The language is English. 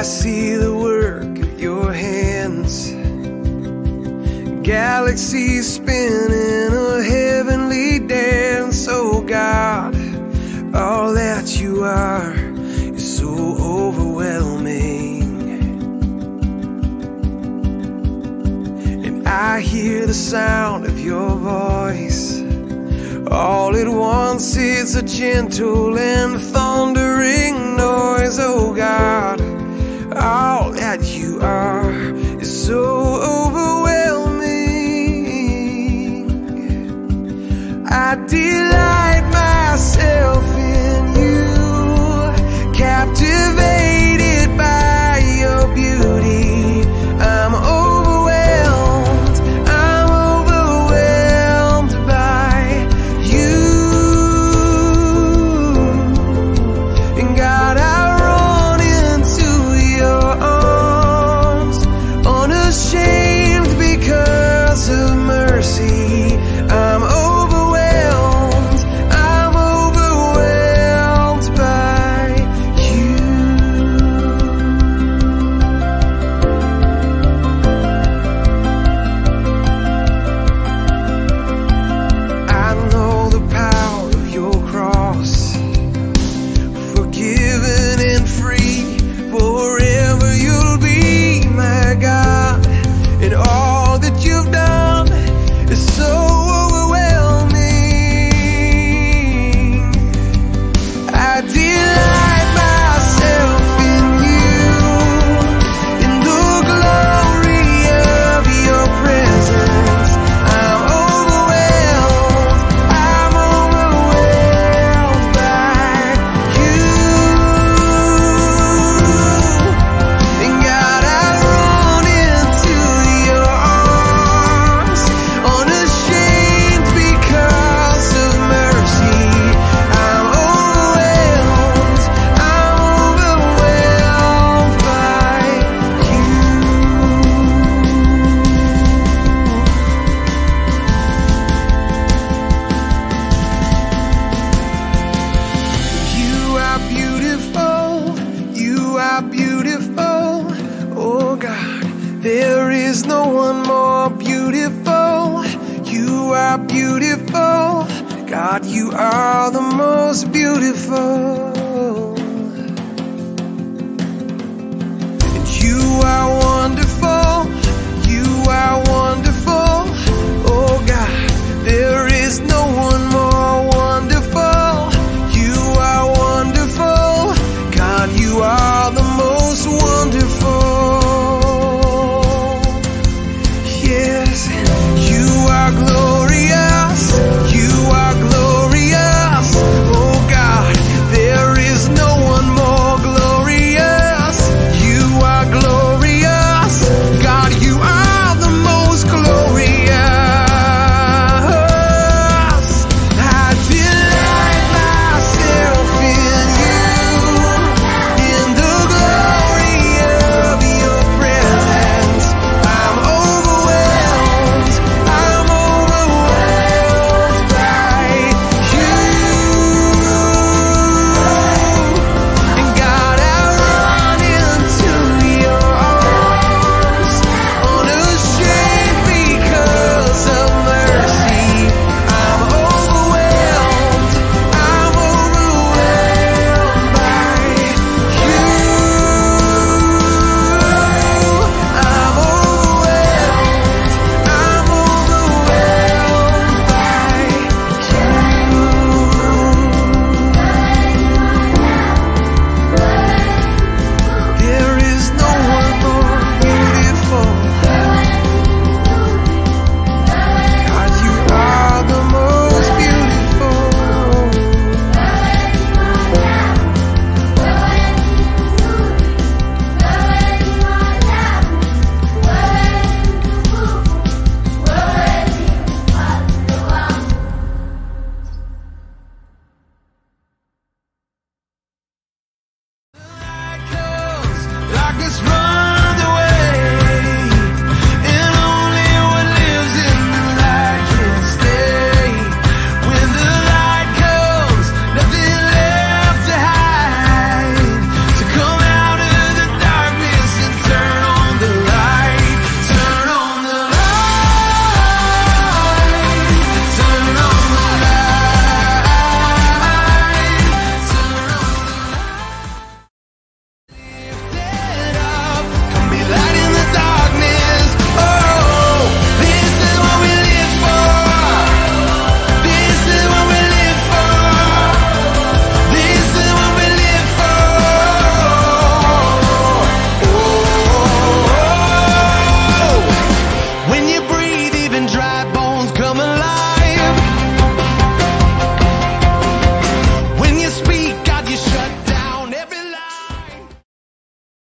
I see the work of your hands, galaxies spinning, a heavenly dance. Oh God, all that you are is so overwhelming. And I hear the sound of your voice all at once. It's a gentle and thundering noise. Oh God, all that you are is so overwhelming. I delight myself in you, captivated by your beauty. I'm overwhelmed, I'm overwhelmed by you. And God, I ashamed because of mercy. I'm overwhelmed, I'm overwhelmed by you. I know the power of your cross, forgiven and free, forever you'll be my God. And all that you've done is so overwhelming. I delight myself in you, in the glory of your presence. I'm overwhelmed, I'm overwhelmed by you. And God, beautiful, oh God, there is no one more beautiful. You are beautiful, God, you are the most beautiful. And you are wonderful, you are wonderful, oh God, there is no one more wonderful. You are wonderful, God, you are the most wonderful.